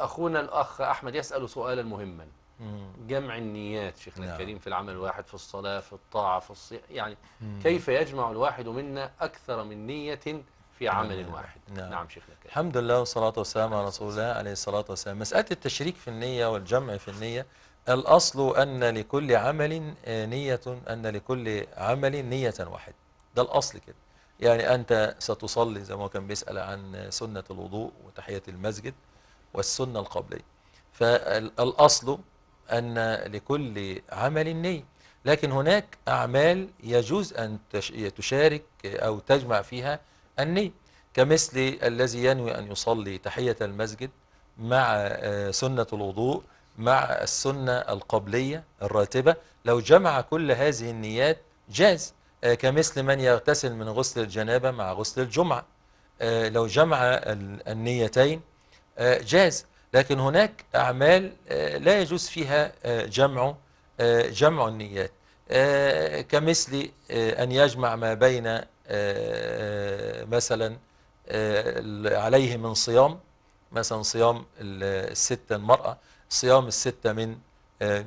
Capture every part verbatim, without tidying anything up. أخونا الأخ أحمد يسأل سؤالا مهما. جمع النيات شيخنا الكريم في العمل الواحد، في الصلاة، في الطاعة، في الصيام، يعني كيف يجمع الواحد منا أكثر من نية في عمل واحد؟ نعم, نعم شيخنا الكريم. الحمد لله والصلاة والسلام على رسول الله عليه الصلاة والسلام. مسألة التشريك في النية والجمع في النية، الأصل أن لكل عمل نية، أن لكل عمل نية واحدة، ده الأصل كده. يعني أنت ستصلي زي ما كان بيسأل عن سنة الوضوء وتحية المسجد والسنة القبلية، فالأصل أن لكل عمل نية، لكن هناك أعمال يجوز أن تشارك أو تجمع فيها النية، كمثل الذي ينوي أن يصلي تحية المسجد مع سنة الوضوء مع السنة القبلية الراتبة، لو جمع كل هذه النيات جاز، كمثل من يغتسل من غسل الجنابة مع غسل الجمعة، لو جمع النيتين جاز. لكن هناك أعمال لا يجوز فيها جمع جمع النيات، كمثل أن يجمع ما بين مثلا عليه من صيام، مثلا صيام الستة المرأة، صيام الستة من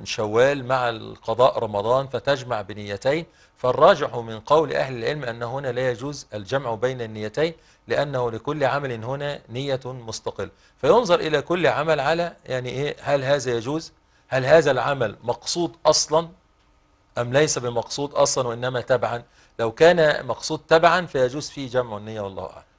شوال مع القضاء رمضان، فتجمع بنيتين. فالراجح من قول أهل العلم أن هنا لا يجوز الجمع بين النيتين، لأنه لكل عمل هنا نية مستقلة، فينظر إلى كل عمل على يعني إيه، هل هذا يجوز؟ هل هذا العمل مقصود أصلا أم ليس بمقصود أصلا وإنما تبعا؟ لو كان مقصود تبعا فيجوز فيه جمع النية والله أعلم.